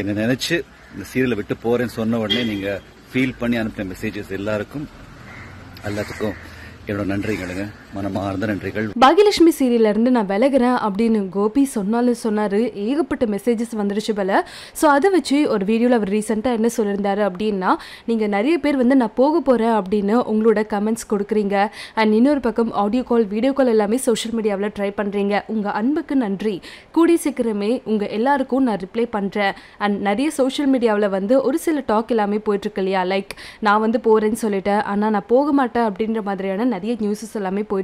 என்ன நினைச்சு இந்த சீரியலை விட்டு போறேன்னு சொன்ன உடனே நீங்க ஃபீல் பண்ணி அனுப்பின மெசேஜஸ் எல்லாத்துக்கும் என்னோட நன்றிகளுங்க, மனமார்ந்த நன்றிகள். பாகியலட்சுமி சீரியல்ல இருந்து நான் விலகிறேன் அப்படின்னு கோபி சொன்னாரு. ஏகப்பட்ட மெசேஜஸ் வந்துருச்சு போல. ஸோ அதை வச்சு ஒரு வீடியோவில் அவர் ரீசெண்டாக என்ன சொல்லியிருந்தாரு அப்படின்னா, நீங்கள் நிறைய பேர் வந்து நான் போக போகிறேன் அப்படின்னு உங்களோட கமெண்ட்ஸ் கொடுக்குறீங்க. அண்ட் இன்னொரு பக்கம் ஆடியோ கால், வீடியோ கால் எல்லாமே சோஷியல் மீடியாவில் ட்ரை பண்ணுறீங்க. உங்கள் அன்புக்கு நன்றி. கூடி சீக்கிரமே உங்கள் எல்லாருக்கும் நான் ரிப்ளை பண்ணுறேன். அண்ட் நிறைய சோஷியல் மீடியாவில் வந்து ஒரு சில டாக் எல்லாமே போயிட்டுருக்கு இல்லையா, லைக் நான் வந்து போகிறேன்னு சொல்லிட்டேன் ஆனால் நான் போக மாட்டேன் அப்படின்ற மாதிரியான நிறைய நியூஸஸ் எல்லாமே போயிட்டுருக்கு.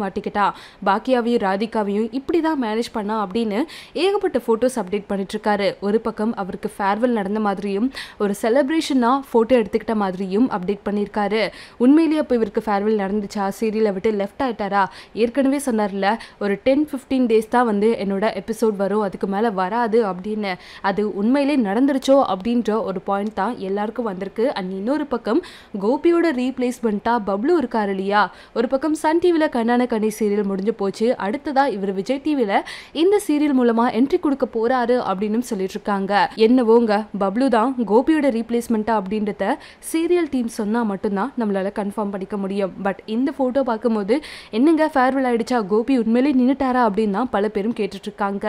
மாட்டிக்கிட்டா, பாக்கியாவையும் ராதிகாவையும் இப்படி தான் மேனேஜ் பண்ணா அப்படின்னு ஏகப்பட்ட ஃபோட்டோஸ் அப்டேட் பண்ணிட்டுருக்காரு. ஒரு பக்கம் அவருக்கு ஃபேர்வெல் நடந்த மாதிரியும் ஒரு செலிப்ரேஷனாக ஃபோட்டோ எடுத்துக்கிட்ட மாதிரியும் அப்டேட் பண்ணியிருக்காரு. உண்மையிலேயே அப்போ இவருக்கு ஃபேர்வெல் நடந்துச்சா, சீரியலை விட்டு லெஃப்ட் ஆகிட்டாரா? ஏற்கனவே சொன்னார்ல, ஒரு 10-15 days தான் வந்து என்னோட எபிசோட் வரும், அதுக்கு மேலே வராது அப்படின்னு. அது உண்மையிலே நடந்துருச்சோ அப்படின்ற ஒரு பாயிண்ட் தான் எல்லாருக்கும் வந்திருக்கு. அண்ட் இன்னொரு பக்கம் கோபியோட ரீப்ளேஸ்மெண்ட்டாக பப்ளு இருக்காரு இல்லையா, ஒரு பக்கம் சன் டிவியில் கண்ணான கண்ணி சீரியல் முடிஞ்சு போச்சு. அடுத்ததாக இவர் விஜய் டிவியில் இந்த சீரியல் மூலமாக என்ட்ரி கொடுக்க போகிறாரு அப்படின்னு சொல்லிட்டு இருக்காங்க. என்னவோங்க, பப்ளு தான் கோபியோட ரீப்ளேஸ்மெண்ட்டா அப்படின்றத சீரியல் டீம் சொன்னால் மட்டும்தான் நம்மளால் கன்ஃபார்ம் பண்ணிக்க முடியும். பட் இந்த ஃபோட்டோ பார்க்கும்போது என்னங்க ஃபேர்வெல் ஆகிடுச்சா, கோபி உண்மையிலே நின்றுட்டாரா அப்படின்னு தான் பல பேரும் கேட்டுட்ருக்காங்க.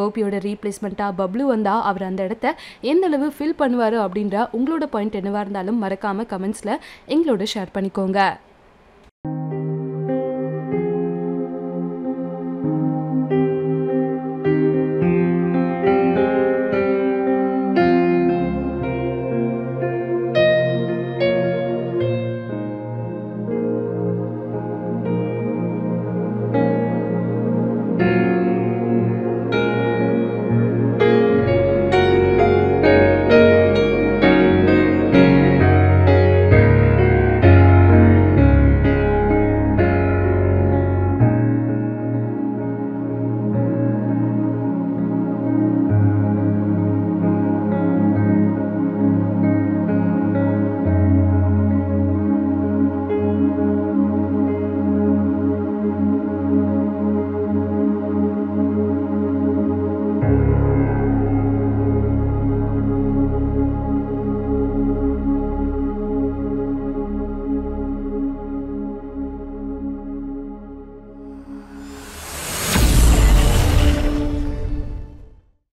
கோபியோட ரீப்ளேஸ்மெண்ட்டாக பப்ளு வந்தால் அவர் அந்த இடத்த எந்தளவு ஃபில் பண்ணுவார் அப்படின்ற உங்களோட பாயிண்ட் என்னவாக இருந்தாலும் மறக்காமல் கமெண்ட்ஸில் எங்களோட ஷேர் பண்ணிக்கோங்க.